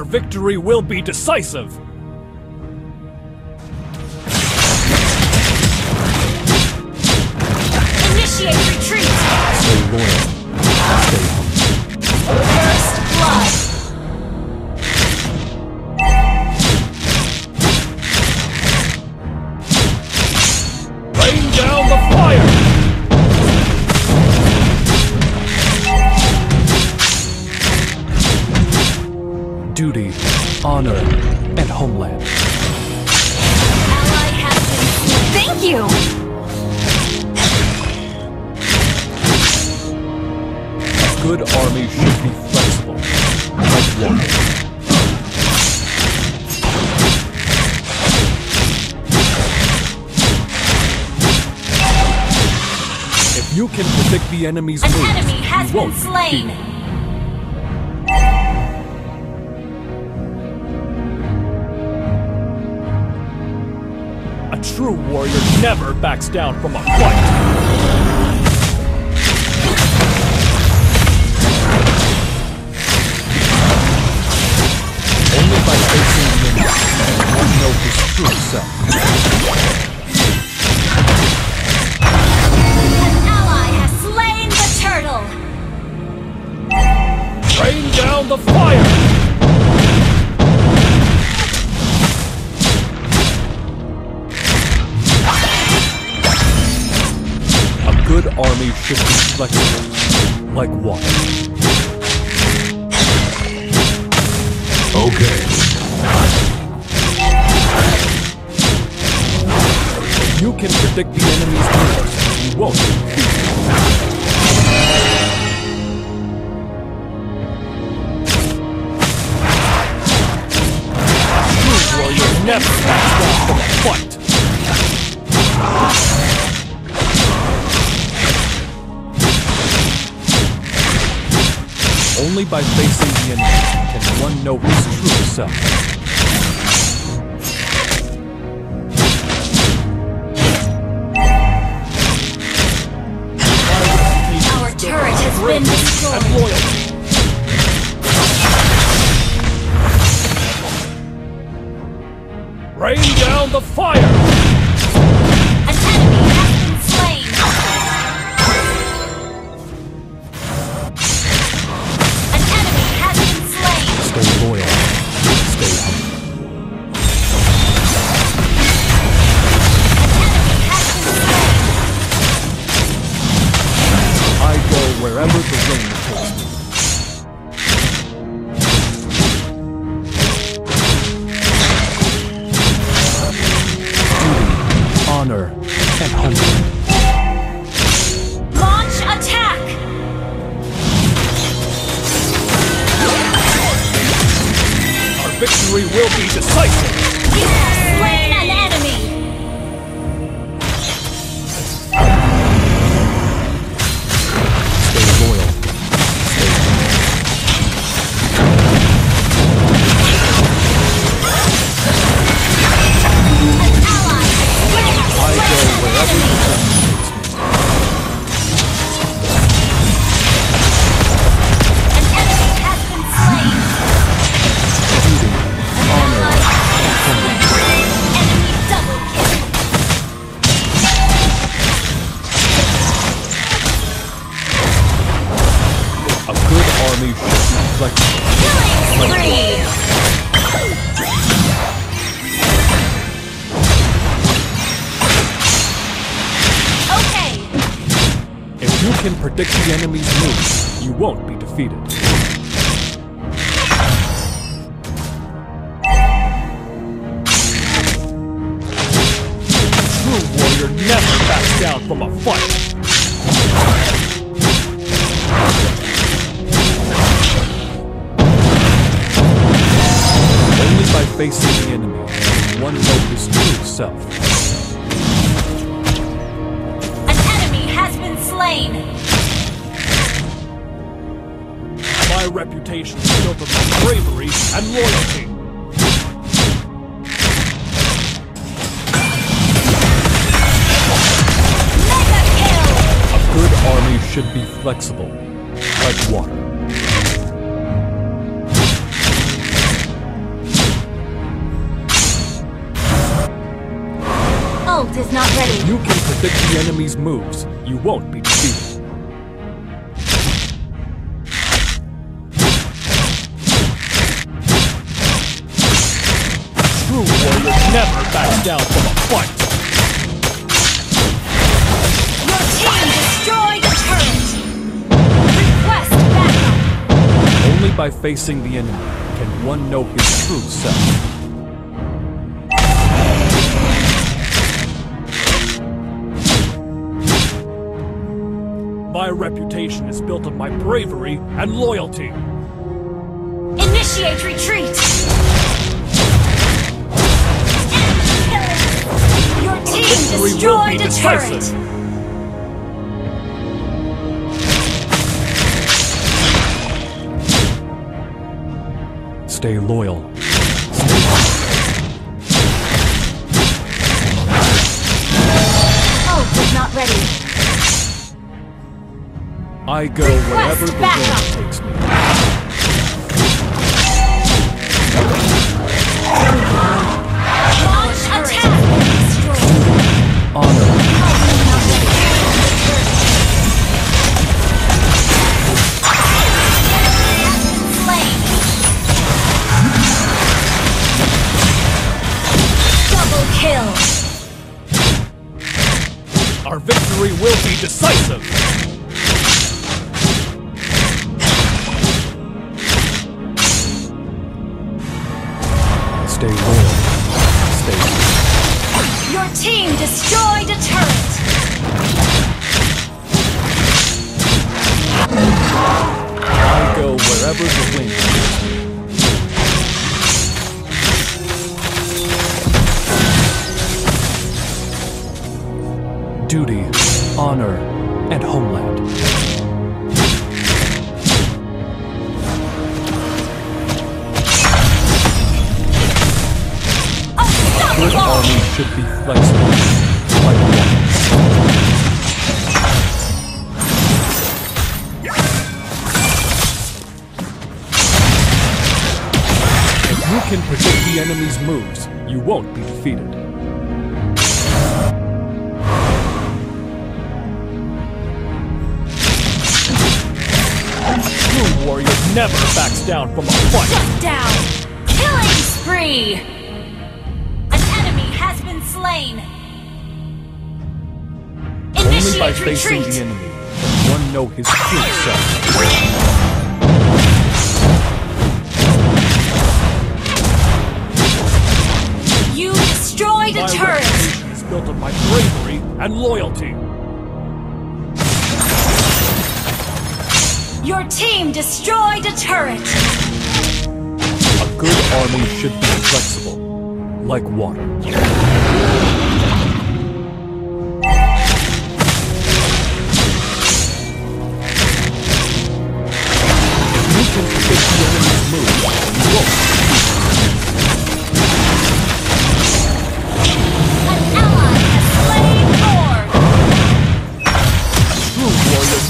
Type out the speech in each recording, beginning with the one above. Our victory will be decisive! Initiate retreat! Stay loyal. Stay humble. First blood! Rain down the fire! Duty, honor, and homeland. Ally has been. Thank you! A good army should be flexible, like water. If you can predict the enemy's moves, enemy has been slain! A true warrior never backs down from a fight. Only by facing the enemy can one know his true self. An ally has slain the turtle. Rain down the fire. A good army should be flexible, like water. Okay. If you can predict the enemy's moves, you won't be beaten. True warrior never backs down from a fight. Only by facing the enemy can one know his true self. Our turret has been destroyed. Rain down the fire! Wherever the rain takes me. Duty, honor, and hunger. Launch attack! Our victory will be decisive! You have slain an enemy! If you can predict the enemy's moves, you won't be defeated. A true warrior never backs down from a fight. Only by facing the enemy can one know his true self. My reputation is built upon bravery and loyalty. Mega kill! A good army should be flexible, like water. ult is not ready. You can predict the enemy's moves. You won't be defeated. True warriors never back down from a fight. Your team destroyed a turret. Request backup. Only by facing the enemy can one know his true self. My reputation is built on my bravery and loyalty. Initiate retreat! Your team destroyed a turret! Stay loyal. Oh, it's not ready. I go wherever the wind takes me. Launch attack! Honor! Double kill! Our victory will be decisive! Stay loyal. Stay loyal. Your team destroyed a turret. I go wherever the wind goes. Duty, honor, and homeland. The good army should be flexible, like that. If you can predict the enemy's moves, you won't be defeated. True warriors never backs down from a fight. Shut down! Killing spree! Slain. Only by facing the enemy can one know his true self. You destroyed a turret. My reputation is built on my bravery and loyalty. Your team destroyed a turret. A good army should be flexible, like water.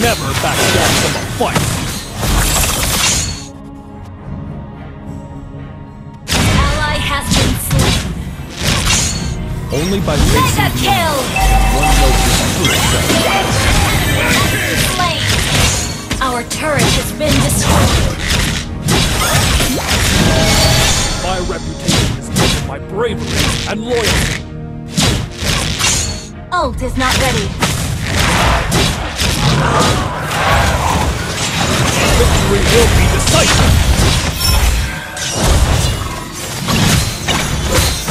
Never back down from a fight! An ally has been slain. Only by facing the enemy can one know his true self. Slain. Our turret has been destroyed. My reputation is built on my bravery and loyalty. Ult is not ready. Victory will be decisive!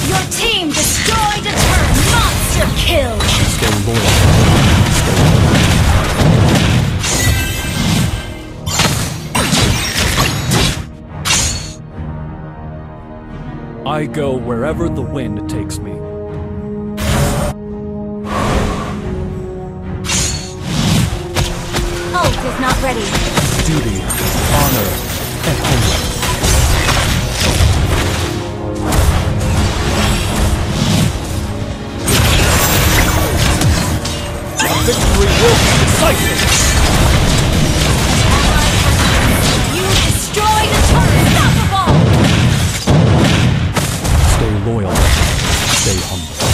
Your team destroyed a turret! Monster kill! Stay loyal. Stay loyal. I go wherever the wind takes me. Is not ready. Duty, honor, and homeland. Victory will be decisive. You destroyed the turret. Unstoppable. Stay loyal. Stay humble.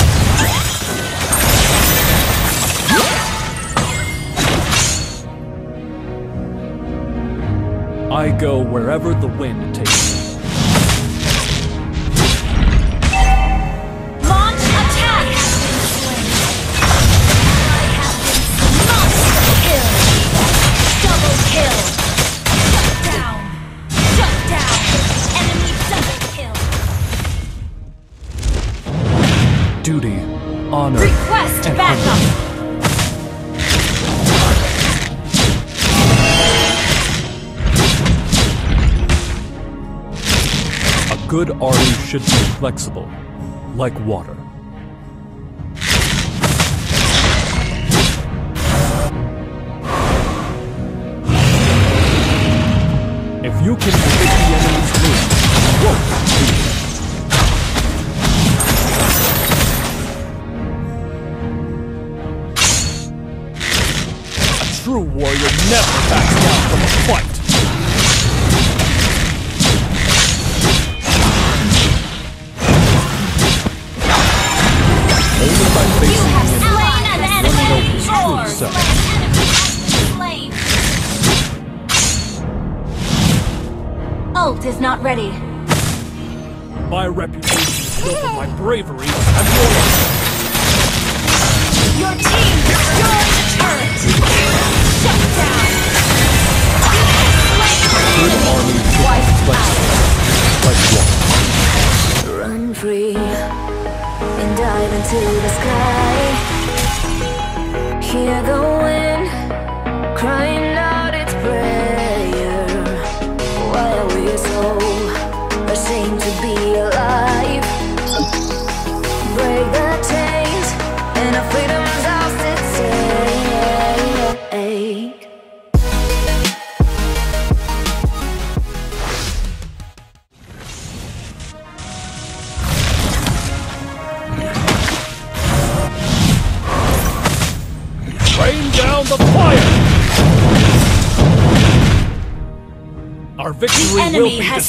I go wherever the wind takes me. Duty, honor, request and backup. A good army should be flexible, like water. If you can defeat the enemy's wounds, a true warrior never backs down from a fight. Only by facing an enemy one knows his true self. Ult is not ready. My reputation is built on my bravery and loyalty. Your team destroyed the turret. Shut down. Good army flexible. Like what? Run free and dive into the sky. Hear the wind crying out its prayer. Ashamed to be alive. Break the chains and our freedom's ours to take. Rain down the fire! Our victory will be decisive.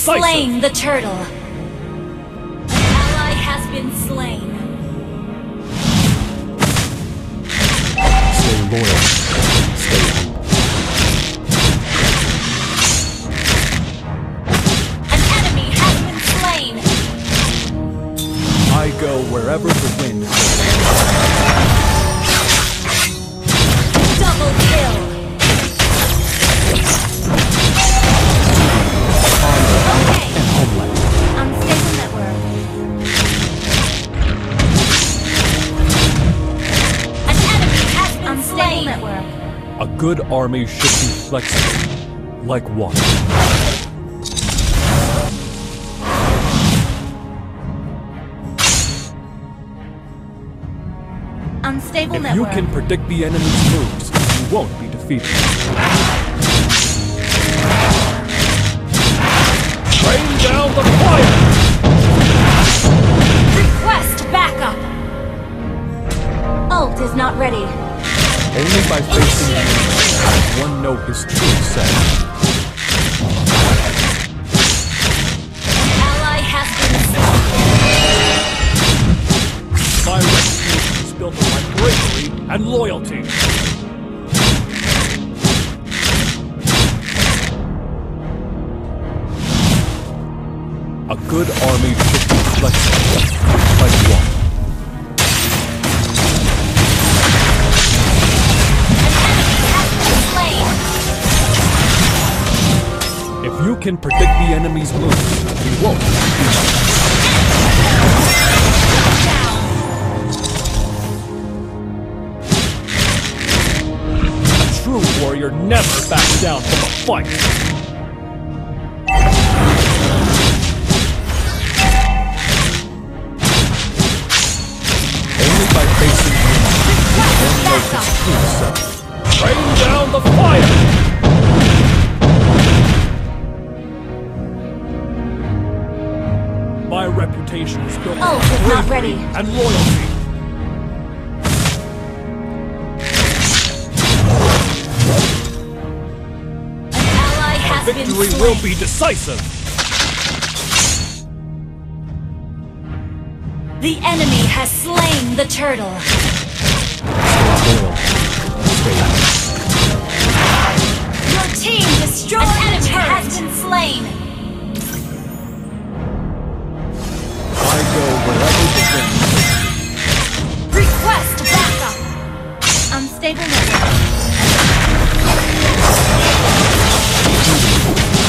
The enemy has slain the turtle. An ally has been slain. Stay loyal. An enemy has been slain. I go wherever the wind goes. Double kill. A good army should be flexible, like water. Unstable if network. You can predict the enemy's moves, you won't be defeated. Rain down the fire! Request backup! Ult is not ready. Only by facing the enemy does one know his true self. An ally has been slain. My reputation is built on my bravery and loyalty. A good army should be flexible, like water. If you can predict the enemy's move, you won't be. A true warrior never backs down from a fight. Only by facing him, rain down the fire! My reputation is built on bravery and loyalty. An ally has been slain. Our victory will be decisive. The enemy has slain the turtle. Your team destroyed the turtle. has been slain. I go wherever the wind. Request backup. Unstable level.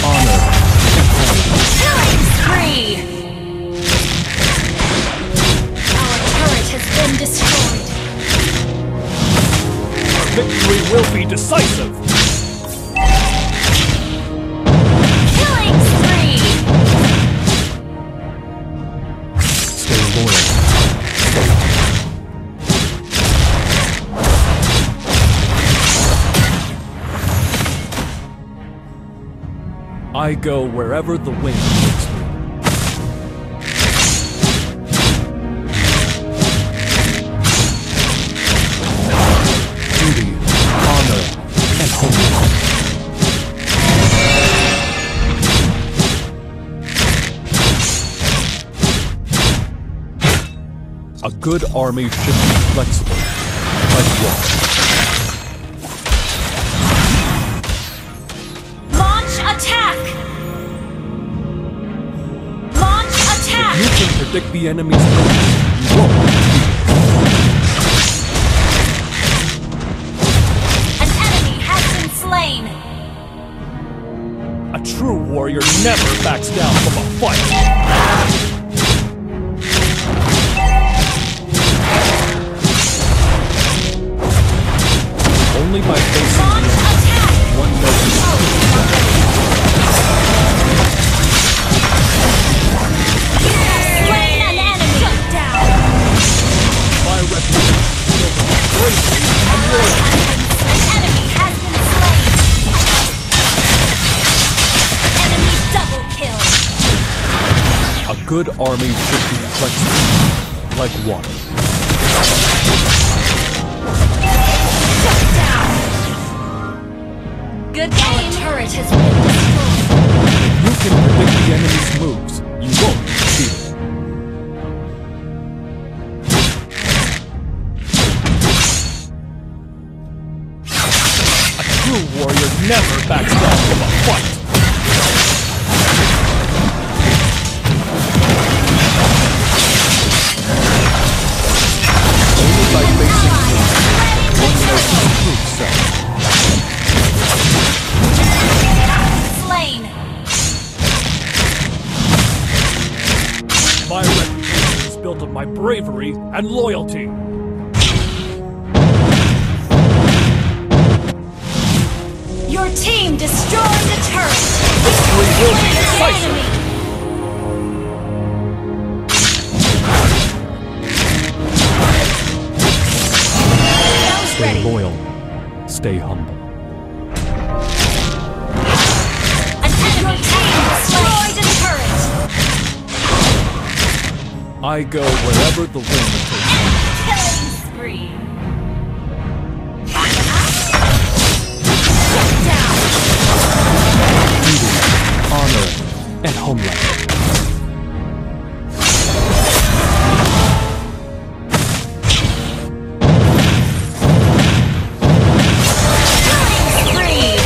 Honor. Killing spree. Our turret has been destroyed. Our victory will be decisive. I go wherever the wind takes me. Duty, honor, and hope. A good army should be flexible, like water. Predict the enemy's moves. You won't be defeated. An enemy has been slain. A true warrior never backs down from a fight. Only by facing the enemy, one knows. Good army should be flexible, like water. Shut down! Good game! Our turret has been destroyed. If you can predict the enemy's moves, you won't succeed. A true warrior never backs down from a fight! My bravery and loyalty. Your team destroyed the turret. Victory will be decisive. Stay loyal. Stay humble. An enemy team destroyed the turret. I go wherever the wind takes me. Killing spree. Shut down. Duty, honor, and homeland. Killing spree.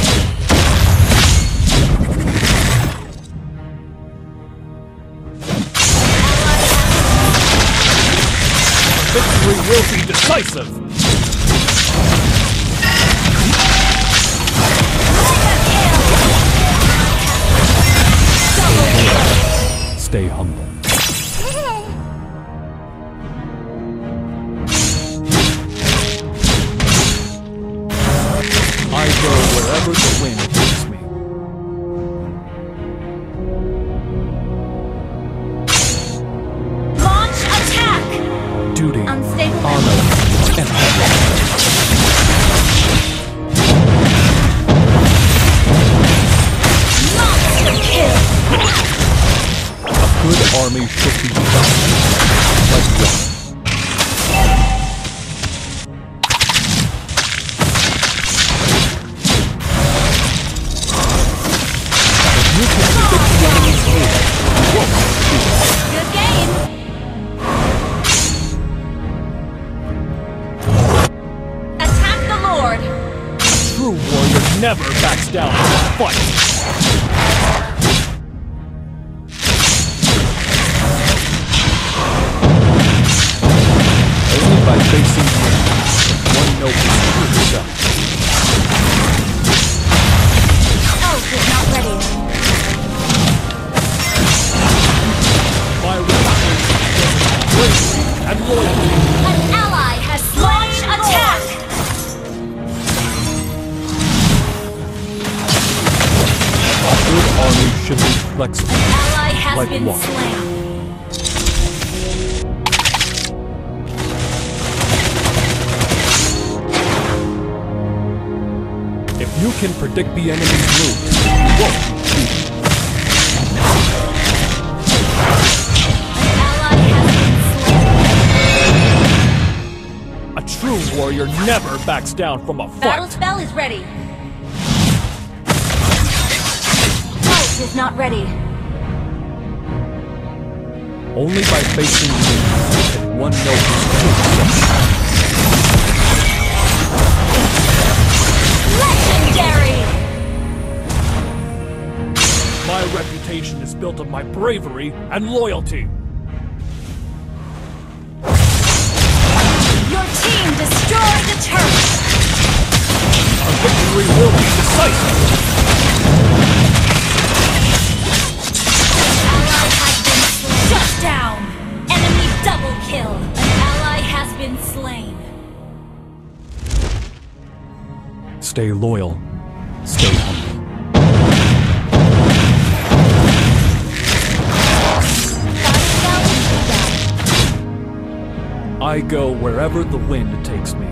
Victory will be decisive! Stay humble. I go wherever the wind takes me. Duty, honor, and hope. Monster kill! A good army Predict the enemy's move. Whoa. An ally has been slain. A true warrior never backs down from a fight. Battle spell is ready. Fight is not ready. Only by facing me can one know his true. My reputation is built on my bravery and loyalty. Your team destroyed the turret. Our victory will be decisive. An ally has been slain. Shut down. Enemy double kill. An ally has been slain. Stay loyal. Stay humble. I go wherever the wind takes me.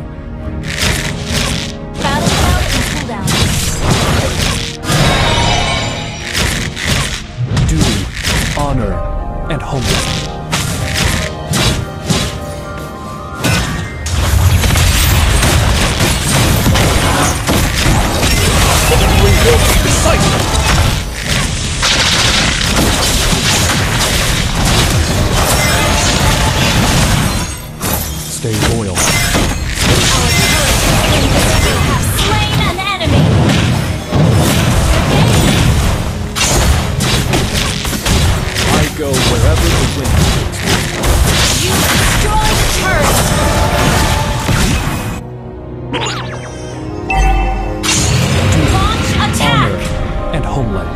Battle cloud and cooldown. Duty, honor, and hunger. Decisive. Stay loyal. Our turret has slain an enemy. I go wherever the wind takes me. You destroy the turret. Launch attack. Honor and homeland.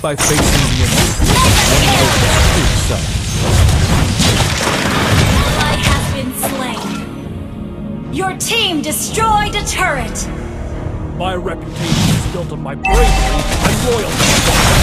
By facing the enemy. An ally has been slain. Your team destroyed a turret. My reputation is built on my bravery and loyalty.